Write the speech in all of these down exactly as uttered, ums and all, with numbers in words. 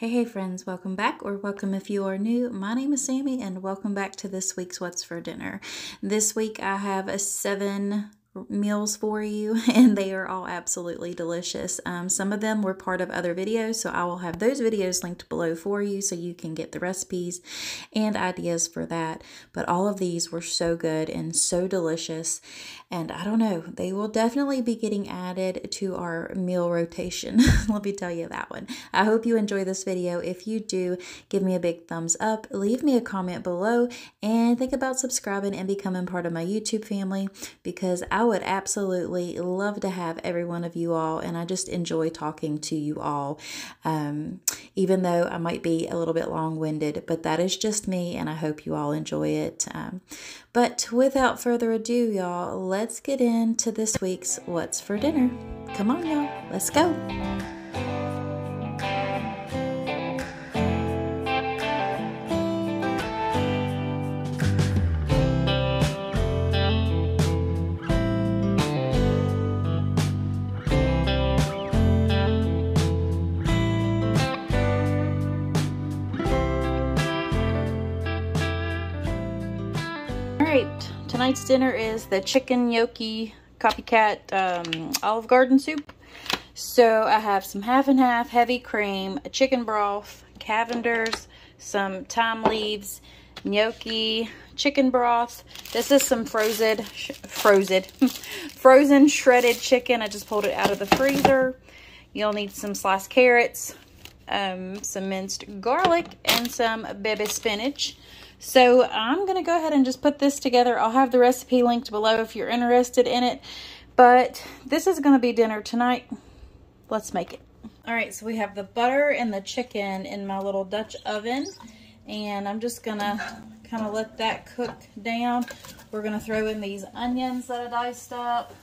Hey, hey friends, welcome back, or welcome if you are new. My name is Sammy and welcome back to this week's What's for Dinner. This week I have a seven meals for you and they are all absolutely delicious. Um, some of them were part of other videos, so I will have those videos linked below for you so you can get the recipes and ideas for that. But all of these were so good and so delicious, and I don't know, they will definitely be getting added to our meal rotation. Let me tell you that one. I hope you enjoy this video. If you do, give me a big thumbs up, leave me a comment below, and think about subscribing and becoming part of my YouTube family, because I would absolutely love to have every one of you all, and I just enjoy talking to you all, um, even though I might be a little bit long-winded, but that is just me and I hope you all enjoy it. Um, but without further ado, y'all, let's get into this week's What's for Dinner. Come on, y'all, let's go. Tonight's dinner is the chicken gnocchi copycat um, Olive Garden soup. So I have some half and half, heavy cream, a chicken broth, Cavenders, some thyme leaves, gnocchi, chicken broth. This is some frozen, sh frozen, frozen shredded chicken. I just pulled it out of the freezer. You'll need some sliced carrots, um, some minced garlic, and some baby spinach. So I'm going to go ahead and just put this together. I'll have the recipe linked below if you're interested in it. But this is going to be dinner tonight. Let's make it. All right, so we have the butter and the chicken in my little Dutch oven. And I'm just going to kind of let that cook down. We're going to throw in these onions that I diced up.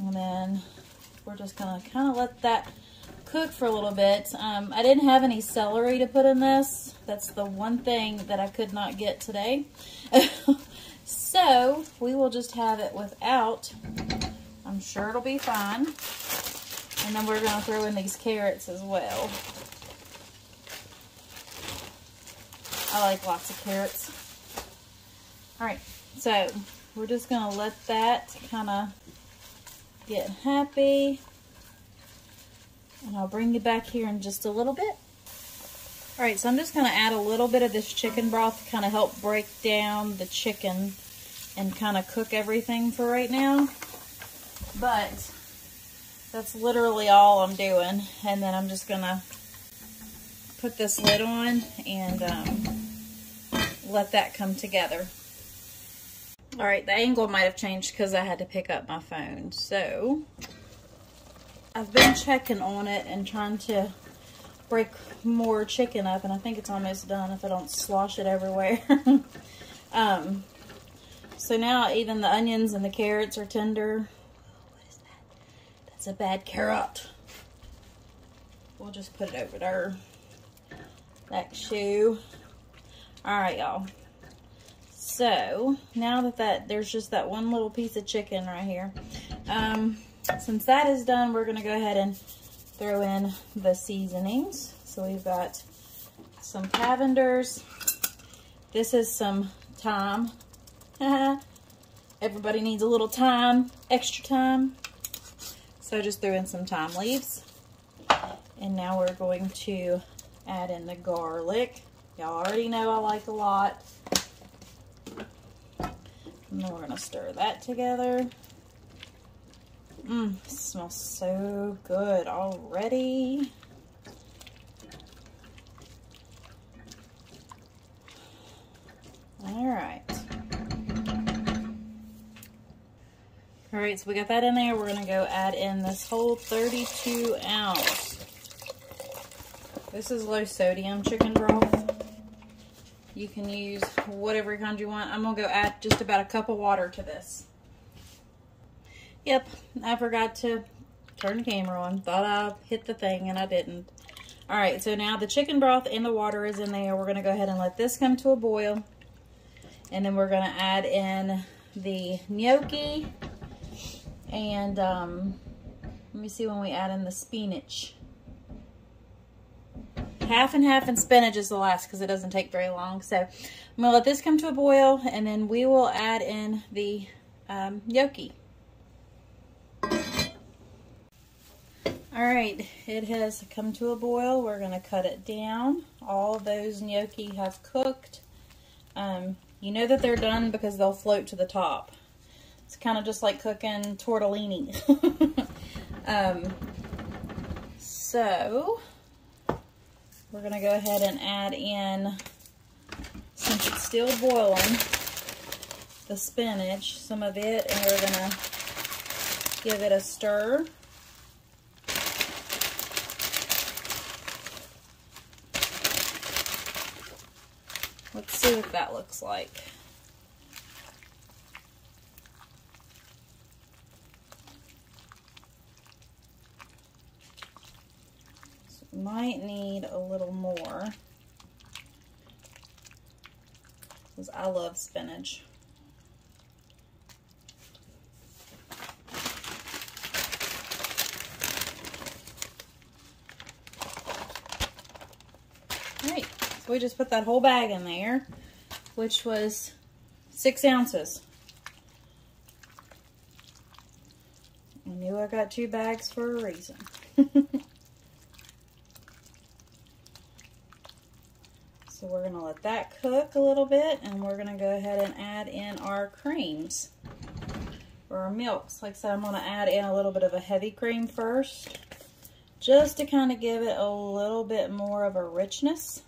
And then we're just going to kind of let that cook for a little bit. Um, I didn't have any celery to put in this. That's the one thing that I could not get today. So we will just have it without. I'm sure it'll be fine. And then we're gonna throw in these carrots as well. I like lots of carrots. All right, so we're just gonna let that kind of get happy. And I'll bring you back here in just a little bit. All right, so I'm just gonna add a little bit of this chicken broth to kind of help break down the chicken and kind of cook everything for right now. But that's literally all I'm doing. And then I'm just gonna put this lid on and um, let that come together. All right, the angle might have changed because I had to pick up my phone, so. I've been checking on it and trying to break more chicken up, and I think it's almost done if I don't slosh it everywhere. um, so now even the onions and the carrots are tender. Oh, what is that? That's a bad carrot. We'll just put it over there. That shoe. All right, y'all. So now that that there's just that one little piece of chicken right here. Um, Since that is done, we're going to go ahead and throw in the seasonings. So we've got some Cavenders. This is some thyme. Everybody needs a little thyme, extra thyme. So I just threw in some thyme leaves. And now we're going to add in the garlic. Y'all already know I like a lot. And then we're going to stir that together. Mmm, smells so good already. All right. All right, so we got that in there. We're gonna go add in this whole thirty-two ounce. This is low sodium chicken broth. You can use whatever kind you want. I'm gonna go add just about a cup of water to this. Yep, I forgot to turn the camera on. Thought I hit the thing and I didn't. All right, so now the chicken broth and the water is in there. We're gonna go ahead and let this come to a boil. And then we're gonna add in the gnocchi and um, Let me see when we add in the spinach. Half and half, and spinach is the last because it doesn't take very long. So I'm gonna let this come to a boil, and then we will add in the um, gnocchi. All right, it has come to a boil. We're gonna cut it down. All those gnocchi have cooked. Um, you know that they're done because they'll float to the top. It's kind of just like cooking tortellini. um, so we're gonna go ahead and add in, since it's still boiling, the spinach, some of it, and we're gonna give it a stir. Let's see what that looks like. Might need a little more because I love spinach. All right, so we just put that whole bag in there, which was six ounces. I knew I got two bags for a reason. So we're gonna let that cook a little bit, and we're gonna go ahead and add in our creams or our milks. Like I said, I'm gonna add in a little bit of a heavy cream first, just to kind of give it a little bit more of a richness.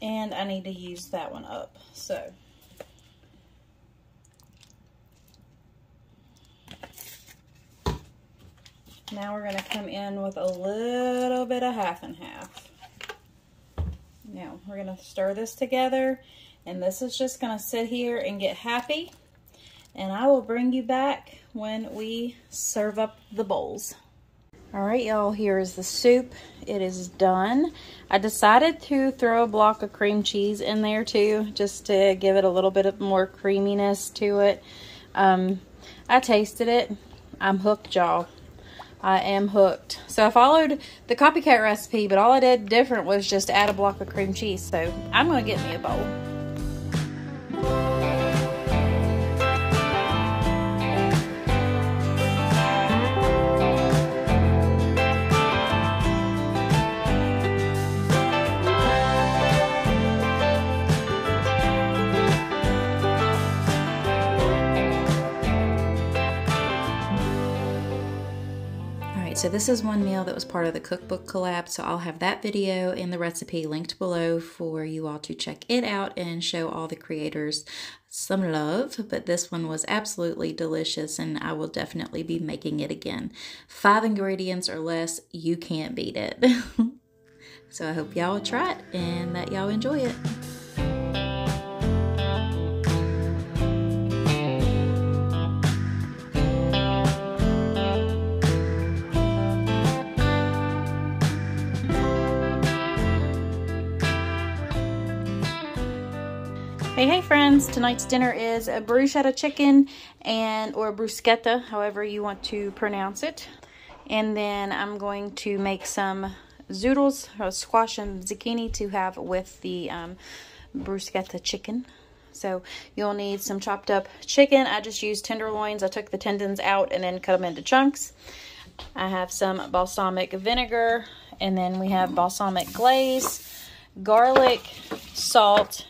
And I need to use that one up, so. Now we're gonna come in with a little bit of half and half. Now we're gonna stir this together, and this is just gonna sit here and get happy, and I will bring you back when we serve up the bowls. All right, y'all, here is the soup. It is done. I decided to throw a block of cream cheese in there too, just to give it a little bit of more creaminess to it. Um, I tasted it. I'm hooked, y'all. I am hooked. So I followed the copycat recipe, but all I did different was just add a block of cream cheese. So I'm gonna get me a bowl. So this is one meal that was part of the cookbook collab, so I'll have that video and the recipe linked below for you all to check it out and show all the creators some love. But this one was absolutely delicious, and I will definitely be making it again. Five ingredients or less, you can't beat it. So I hope y'all try it and that y'all enjoy it. Hey, hey friends, tonight's dinner is a bruschetta chicken and or bruschetta, however you want to pronounce it. And then I'm going to make some zoodles, or squash and zucchini to have with the um, bruschetta chicken. So you'll need some chopped up chicken. I just used tenderloins. I took the tendons out and then cut them into chunks. I have some balsamic vinegar, and then we have balsamic glaze, garlic, salt,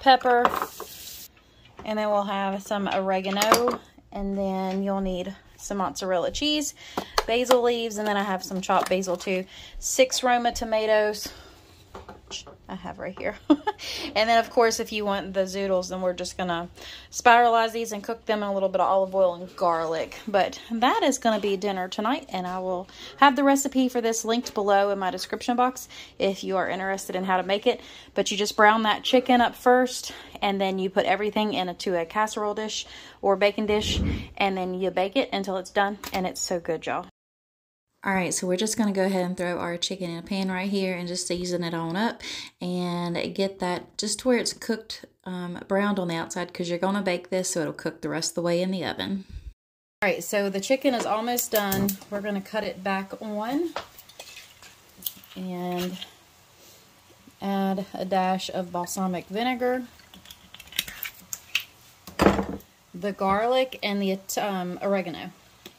pepper, and then we'll have some oregano, and then you'll need some mozzarella cheese, basil leaves, and then I have some chopped basil too, six Roma tomatoes, which I have right here. And then of course, if you want the zoodles, then we're just gonna spiralize these and cook them in a little bit of olive oil and garlic. But that is gonna be dinner tonight, and I will have the recipe for this linked below in my description box if you are interested in how to make it. But you just brown that chicken up first, and then you put everything into a casserole dish or baking dish, and then you bake it until it's done, and it's so good, y'all. All right, so we're just gonna go ahead and throw our chicken in a pan right here and just season it on up and get that just to where it's cooked, um, browned on the outside, because you're gonna bake this so it'll cook the rest of the way in the oven. All right, so the chicken is almost done. We're gonna cut it back on and add a dash of balsamic vinegar. The garlic and the um, oregano.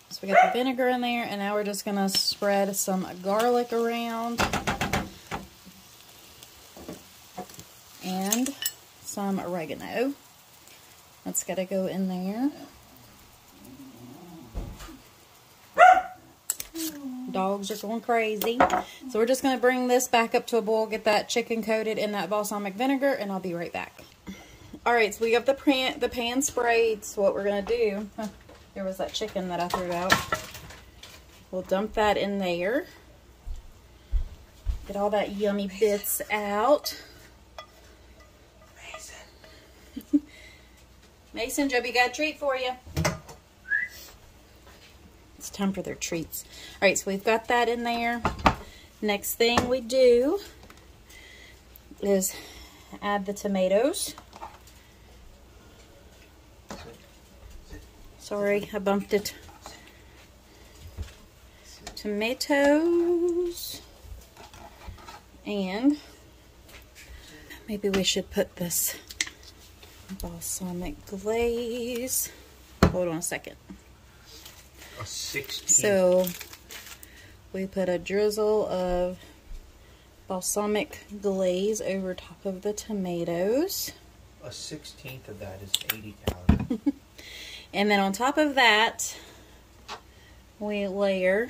So we got the vinegar in there, and now we're just gonna spread some garlic around and some oregano. That's gotta go in there. Dogs are going crazy. So we're just gonna bring this back up to a boil, get that chicken coated in that balsamic vinegar, and I'll be right back. All right, so we got the pan, the pan sprayed. So what we're gonna do, huh, there was that chicken that I threw out. We'll dump that in there. Get all that yummy bits out. Mason, Mason, Joby got a treat for you. It's time for their treats. All right, so we've got that in there. Next thing we do is add the tomatoes. Sorry, I bumped it. Tomatoes. And maybe we should put this balsamic glaze. Hold on a second. A sixteen. So we put a drizzle of balsamic glaze over top of the tomatoes. A sixteenth of that is eighty calories. And then on top of that, we layer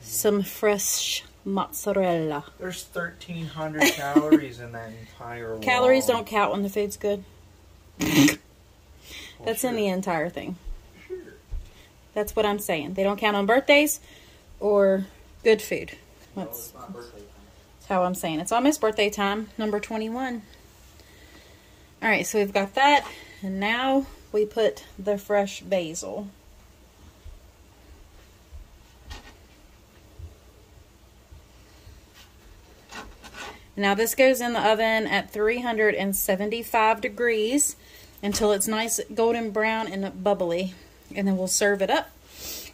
some fresh mozzarella. There's thirteen hundred calories in that entire wall. Calories don't count when the food's good. Well, that's sure. In the entire thing. Sure. That's what I'm saying. They don't count on birthdays or good food. That's, no, it's not birthday time. That's how I'm saying. It's almost birthday time, number twenty-one. All right, so we've got that, and now we put the fresh basil. Now this goes in the oven at three hundred seventy-five degrees until it's nice golden brown and bubbly. And then we'll serve it up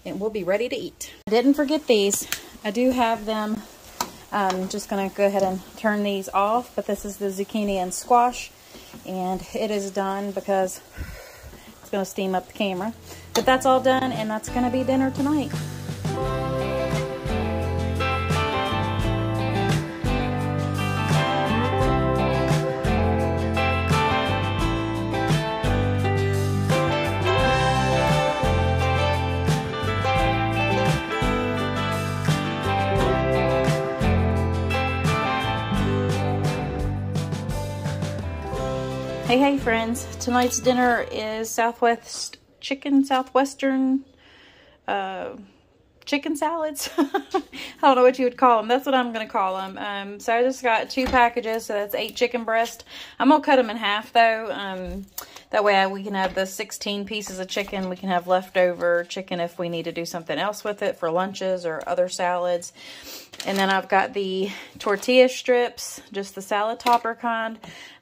and we'll be ready to eat. I didn't forget these. I do have them. I'm just gonna go ahead and turn these off, but this is the zucchini and squash, and it is done because it's gonna steam up the camera. But that's all done, and that's gonna be dinner tonight. Hey, hey friends, tonight's dinner is Southwest chicken, Southwestern uh, chicken salads. I don't know what you would call them. That's what I'm going to call them. Um, so I just got two packages, so that's eight chicken breast. I'm going to cut them in half though. Um, that way I, we can have the sixteen pieces of chicken. We can have leftover chicken if we need to do something else with it for lunches or other salads. And then I've got the tortilla strips, just the salad topper kind.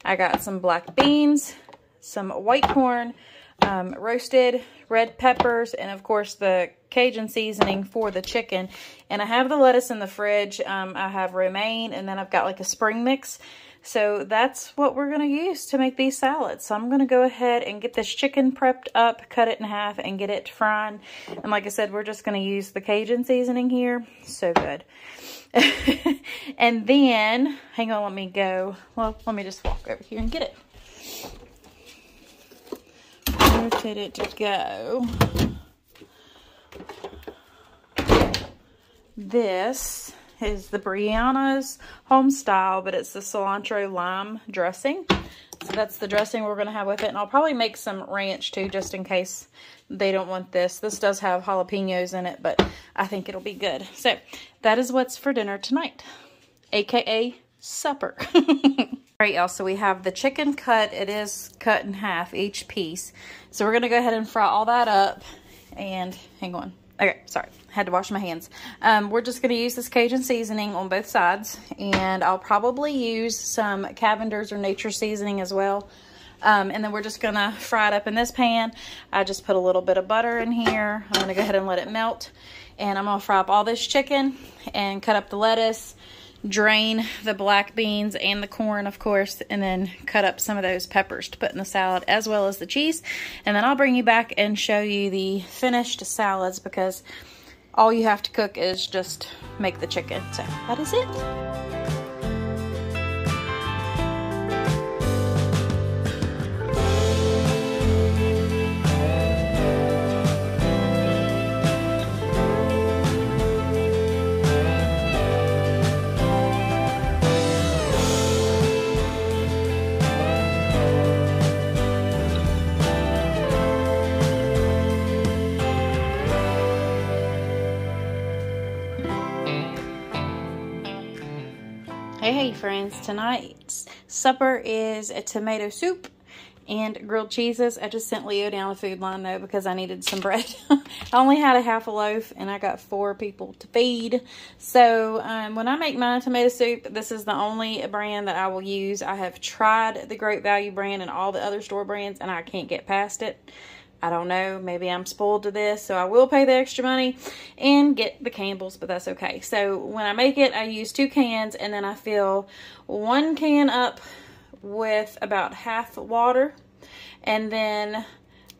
I got some black beans, some white corn, um, roasted red peppers, and of course the Cajun seasoning for the chicken. And I have the lettuce in the fridge. Um, I have romaine, and then I've got like a spring mix. So that's what we're gonna use to make these salads. So I'm gonna go ahead and get this chicken prepped up, cut it in half, and get it frying. And like I said, we're just gonna use the Cajun seasoning here. So good. And then, hang on, let me go. Well, let me just walk over here and get it. Where did it go? This is the Brianna's Home Style, but it's the cilantro lime dressing. So that's the dressing we're going to have with it. And I'll probably make some ranch too, just in case they don't want this. This does have jalapenos in it, but I think it'll be good. So that is what's for dinner tonight, A K A supper. All right, y'all, so we have the chicken cut. It is cut in half, each piece. So we're going to go ahead and fry all that up. And hang on. Okay, sorry, had to wash my hands. Um, we're just gonna use this Cajun seasoning on both sides, and I'll probably use some Cavenders or nature seasoning as well. Um, and then we're just gonna fry it up in this pan. I just put a little bit of butter in here. I'm gonna go ahead and let it melt. And I'm gonna fry up all this chicken and cut up the lettuce, drain the black beans and the corn, of course, and then cut up some of those peppers to put in the salad as well as the cheese. And then I'll bring you back and show you the finished salads, because all you have to cook is just make the chicken. So that is it. Hey friends, tonight's supper is a tomato soup and grilled cheeses. I just sent Leo down the food line though because I needed some bread. I only had a half a loaf and I got four people to feed. So um, when I make my tomato soup, this is the only brand that I will use. I have tried the Great Value brand and all the other store brands and I can't get past it. I don't know, maybe I'm spoiled to this, so I will pay the extra money and get the Campbell's, but that's okay. So when I make it, I use two cans, and then I fill one can up with about half water, and then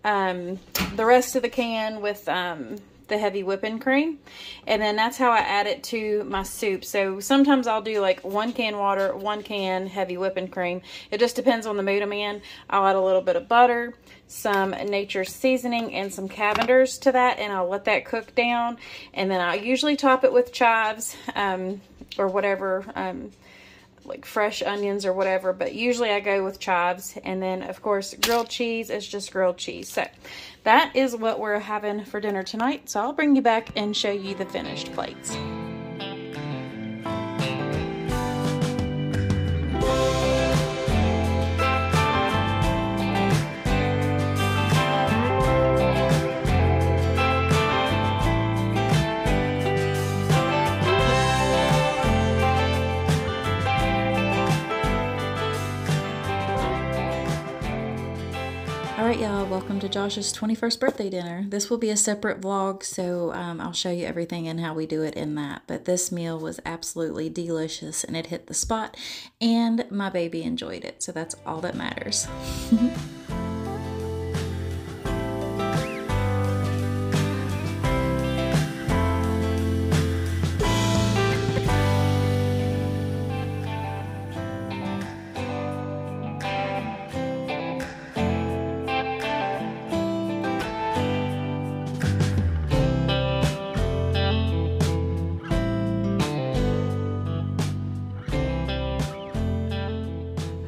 um, the rest of the can with um, the heavy whipping cream, and then that's how I add it to my soup. So sometimes I'll do like one can water, one can heavy whipping cream. It just depends on the mood I'm in. I'll add a little bit of butter, some nature's seasoning, and some Cavenders to that, and I'll let that cook down, and then I'll usually top it with chives um, or whatever, um, like fresh onions or whatever, but usually I go with chives. And then of course grilled cheese is just grilled cheese. So that is what we're having for dinner tonight. So I'll bring you back and show you the finished plates. Y'all, welcome to Josh's twenty-first birthday dinner. This will be a separate vlog, so um, I'll show you everything and how we do it in that. But this meal was absolutely delicious and it hit the spot, and my baby enjoyed it, so that's all that matters.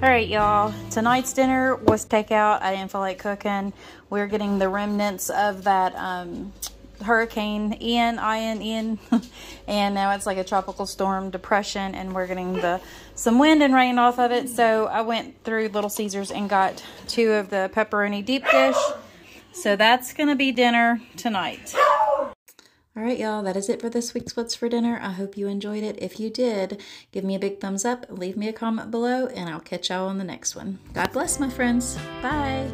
Alright y'all, tonight's dinner was takeout. I didn't feel like cooking. We're getting the remnants of that um, Hurricane Ian, Ian, Ian, and now it's like a tropical storm depression, and we're getting the some wind and rain off of it. So I went through Little Caesars and got two of the pepperoni deep dish. So that's going to be dinner tonight. All right, y'all, that is it for this week's What's for Dinner. I hope you enjoyed it. If you did, give me a big thumbs up, leave me a comment below, and I'll catch y'all on the next one. God bless, my friends. Bye.